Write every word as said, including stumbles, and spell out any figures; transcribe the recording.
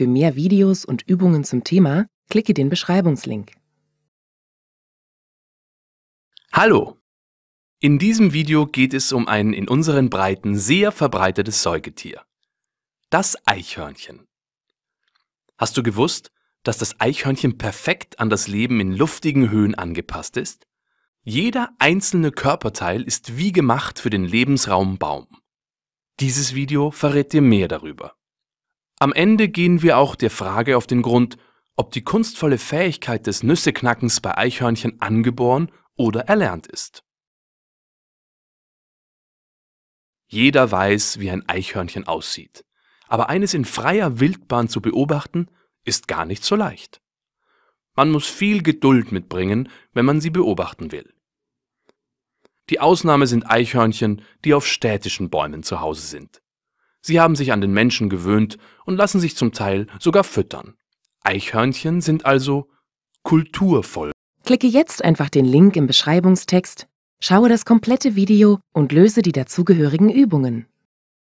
Für mehr Videos und Übungen zum Thema klicke den Beschreibungslink. Hallo! In diesem Video geht es um ein in unseren Breiten sehr verbreitetes Säugetier, das Eichhörnchen. Hast du gewusst, dass das Eichhörnchen perfekt an das Leben in luftigen Höhen angepasst ist? Jeder einzelne Körperteil ist wie gemacht für den Lebensraum Baum. Dieses Video verrät dir mehr darüber. Am Ende gehen wir auch der Frage auf den Grund, ob die kunstvolle Fähigkeit des Nüsseknackens bei Eichhörnchen angeboren oder erlernt ist. Jeder weiß, wie ein Eichhörnchen aussieht, aber eines in freier Wildbahn zu beobachten, ist gar nicht so leicht. Man muss viel Geduld mitbringen, wenn man sie beobachten will. Die Ausnahme sind Eichhörnchen, die auf städtischen Bäumen zu Hause sind. Sie haben sich an den Menschen gewöhnt und lassen sich zum Teil sogar füttern. Eichhörnchen sind also kulturvoll. Klicke jetzt einfach den Link im Beschreibungstext. Schaue das komplette Video und löse die dazugehörigen Übungen.